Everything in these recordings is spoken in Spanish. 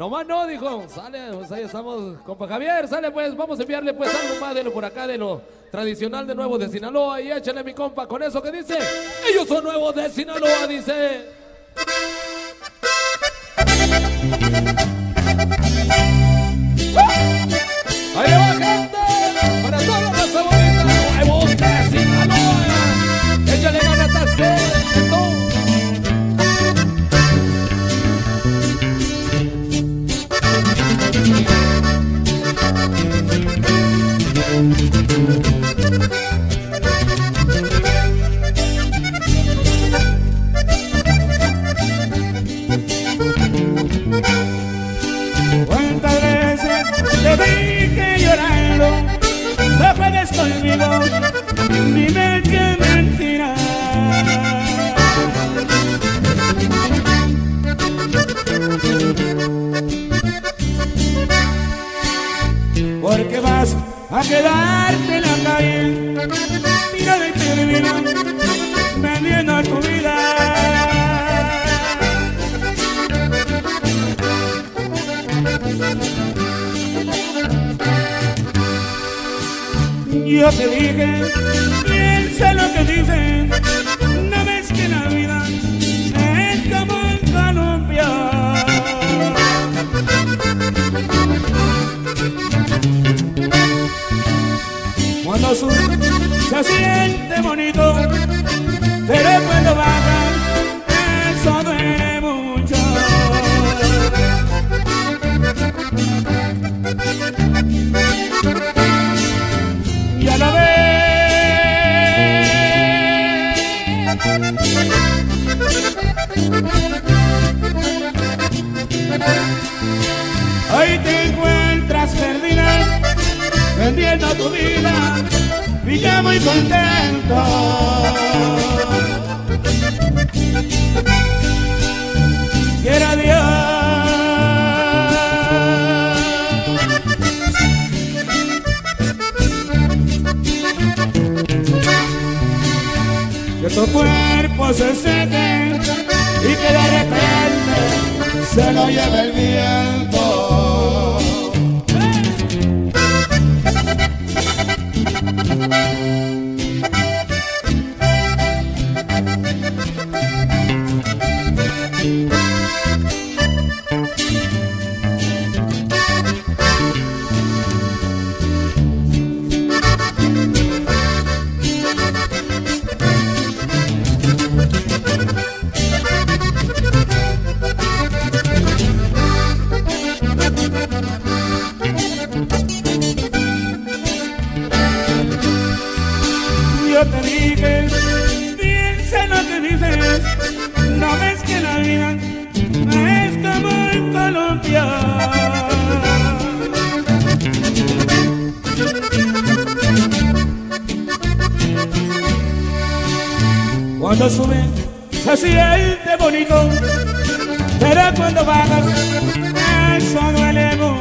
Nomás no, dijo. Sale, pues ahí estamos, compa Javier. Sale, pues, vamos a enviarle pues algo más de lo por acá, de lo tradicional de Nuevos de Sinaloa. Y échale, mi compa, con eso que dice. Ellos son Nuevos de Sinaloa, dice. Ahí va, gente. Para todos los favoritos, Nuevos de Sinaloa. Échale ganas a ustedes. ¿Cuántas veces te dije llorando? No juegues conmigo, dime que mentira. Porque vas a quedarte en la calle, tirado y perdido, vendiendo tu vida. Yo te dije, piensa lo que dicen, no ves que la vida es como el columpio. Cuando sube se siente bonito, pero cuando baja eso duele mucho. Ya lo ves, hoy te encuentras perdida, vendiendo tu vida y ya muy contento. Quiera Dios que tu cuerpo se seque y que de repente se lo lleve el viento. Yo te dije, piensa lo que dices, no ves que la vida no es como el columpio. Cuando subes se siente bonito, pero cuando bajas eso duele mucho.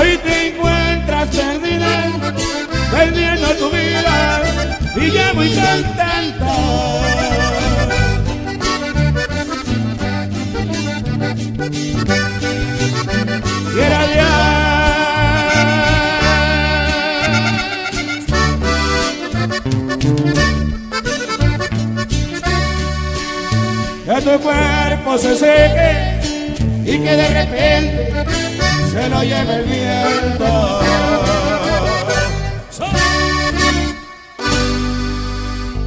Hoy te encuentras perdida, perdiendo tu vida y ya muy contento. Quiera Dios que tu cuerpo se seque y que de repente se lo lleva el viento.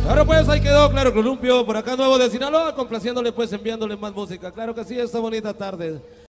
Claro, pues ahí quedó, claro, Columpio, por acá Nuevos de Sinaloa, complaciéndole pues, enviándole más música. Claro que sí, esta bonita tarde.